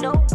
nobody.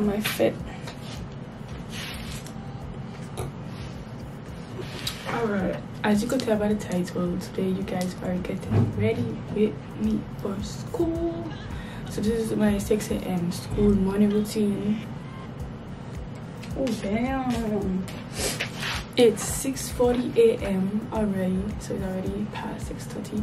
My fit. Alright, as you could tell by the title, today you guys are getting ready with me for school. So this is my 6 AM school morning routine. Oh damn, it's 6:40 AM already, so it's already past 6:30.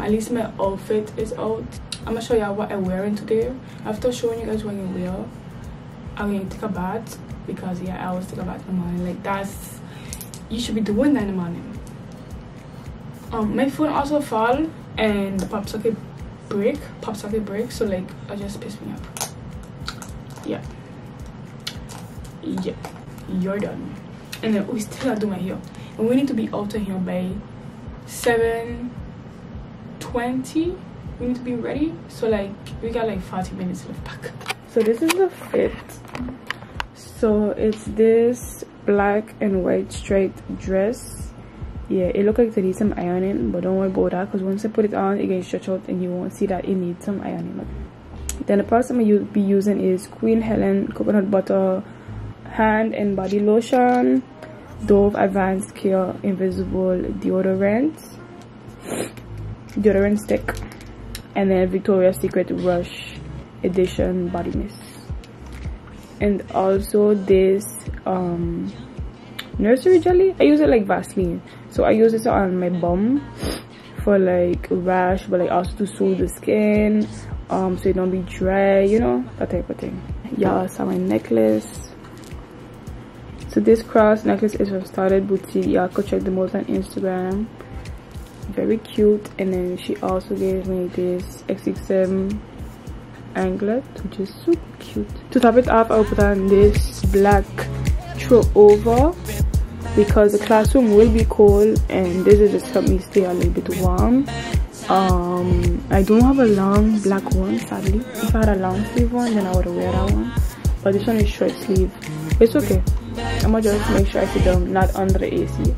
At least my outfit is out. I'm gonna show y'all what I'm wearing today. After showing you guys what I'm wearing, I'm going to take a bath, because yeah, I always take a bath in the morning. Like that's, you should be doing that in the morning. My phone also fall and the pop socket break, so like I just pissed me up. Yeah, you're done. And then we still have to do my hair, and we need to be out of here by 7:20. We need to be ready, so like we got like 40 minutes left back. So this is the fit. So it's this black and white striped dress. Yeah, it looks like it needs some ironing, but don't worry about that, because once I put it on, it gets stretched out and you won't see that it needs some ironing. Then the product I'm going to be using is Queen Helen Coconut Butter Hand and Body Lotion, Dove Advanced Care Invisible Deodorant Stick, and then Victoria's Secret Rush Edition Body Mist, and also this nursery jelly. I use it like Vaseline, so I use this on my bum for like rash, but like also to soothe the skin, so it don't be dry, you know, that type of thing. Y'all saw my necklace. So this cross necklace is from Started Boutique. Y'all could check them out on Instagram. Very cute. And then she also gave me this XXM anglet, which is super cute. To top it off, I'll put on this black throw over, because the classroom will be cold and this will just help me stay a little bit warm. I don't have a long black one, sadly. If I had a long sleeve one, then I would wear that one, but this one is short sleeve. It's okay, I'm gonna just make sure I sit down, not under the AC.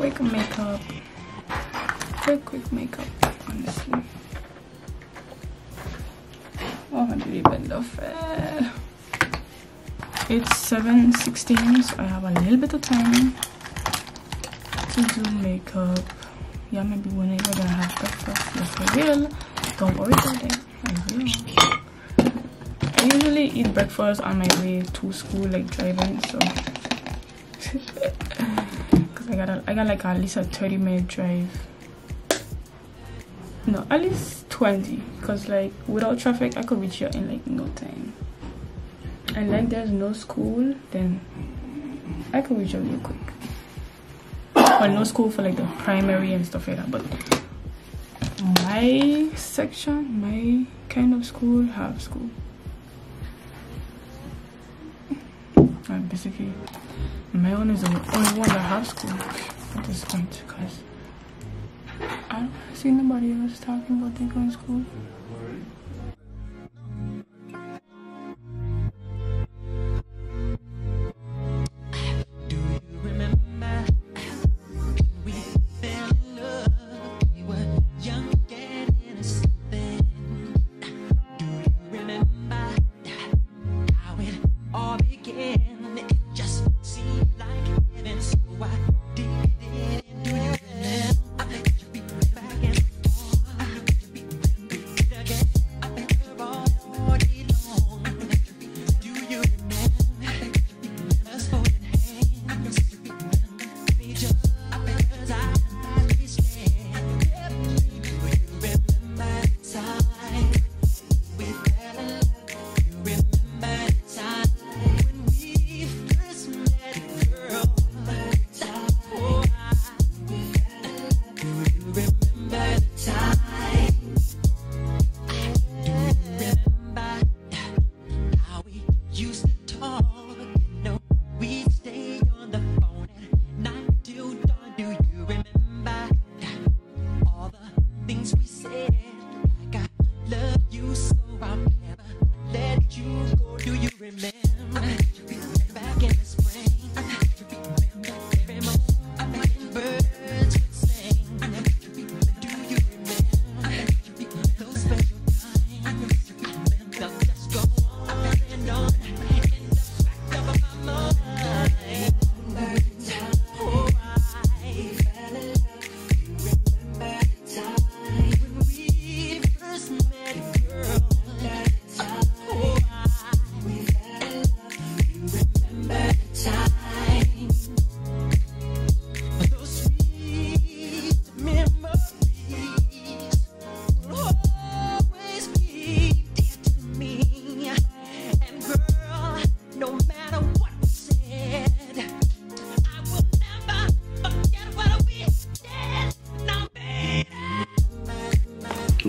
quick makeup. Quick makeup, honestly. It's 7:16, so I have a little bit of time to do makeup. Yeah, maybe whenever I have breakfast, yes I will. Don't worry about it, I will. I usually eat breakfast on my way to school, like driving, so because I got like at least a 30-minute drive. No, at least 20, because like without traffic I could reach here in like no time, and like there's no school, then I could reach here real quick. Well, no school for like the primary and stuff like that, but my section, my kind of school, have school. And basically my own is the only one that have school at this point, because I don't see nobody else talking about they going to school.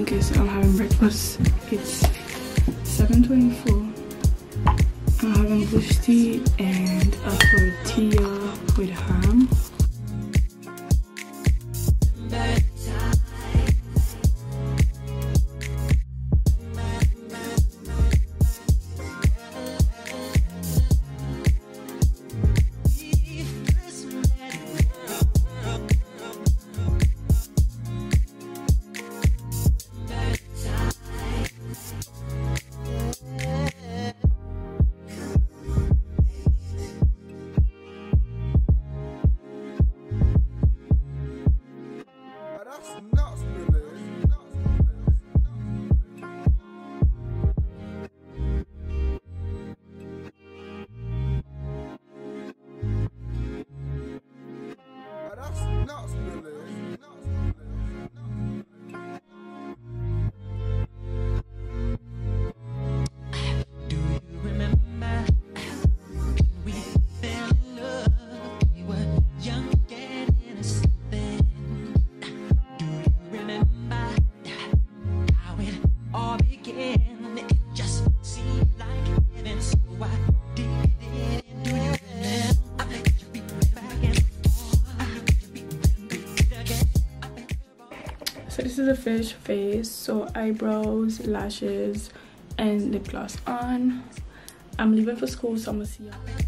Okay, so I'm having breakfast. It's 7:24. I'm having bush tea and a tortilla with ham. This is a fish face, so eyebrows, lashes, and lip gloss on. I'm leaving for school, so I'm gonna see y'all.